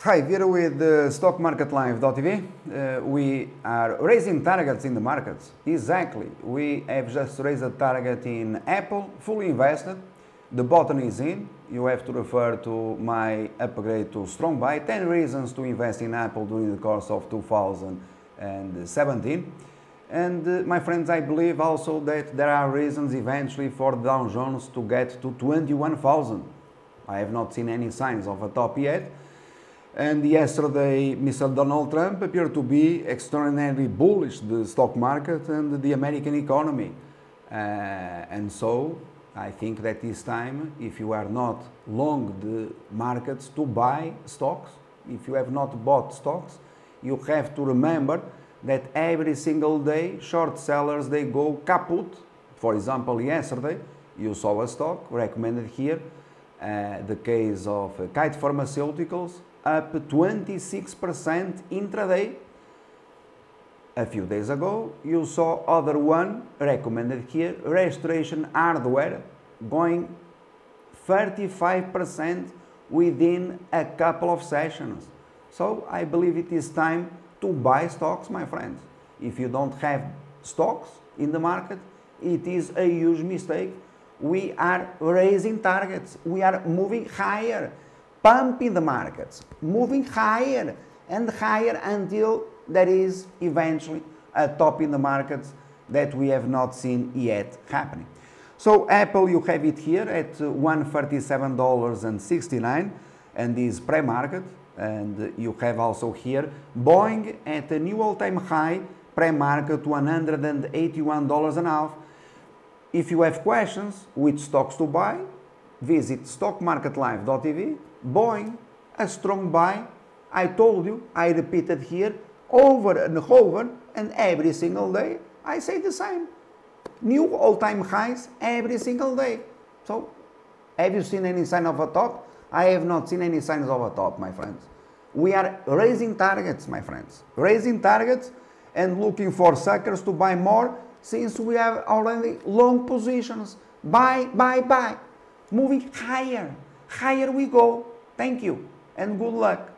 Hi, we are with StockMarketLive.tv. We are raising targets in the markets. Exactly. We have just raised a target in Apple, fully invested. The button is in. You have to refer to my upgrade to Strong Buy. 10 reasons to invest in Apple during the course of 2017. And my friends, I believe also that there are reasons eventually for Dow Jones to get to 21,000. I have not seen any signs of a top yet. And yesterday, Mr. Donald Trump appeared to be extraordinarily bullish the stock market and the American economy. And so, I think that this time, if you are not long the markets to buy stocks, if you have not bought stocks, you have to remember that every single day, short sellers, they go kaput. For example, yesterday, you saw a stock recommended here, the case of Kite Pharmaceuticals, up 26% intraday. A few days ago, you saw other one recommended here, Restoration Hardware, going 35% within a couple of sessions. So I believe it is time to buy stocks, my friends. If you don't have stocks in the market, it is a huge mistake. We are raising targets. We are moving higher. Pumping the markets, moving higher and higher until there is eventually a top in the markets that we have not seen yet happening. So Apple, you have it here at $137.69 and is pre-market, and you have also here Boeing at a new all-time high, pre-market $181.50. If you have questions which stocks to buy, visit StockMarketLive.tv. Boeing, a strong buy. I told you, I repeated here over and over, and every single day I say the same. New all-time highs every single day. So, have you seen any sign of a top? I have not seen any signs of a top, my friends. We are raising targets, my friends. Raising targets and looking for suckers to buy more, since we have already long positions. Buy, buy, buy. Moving higher. Higher we go. Thank you and good luck.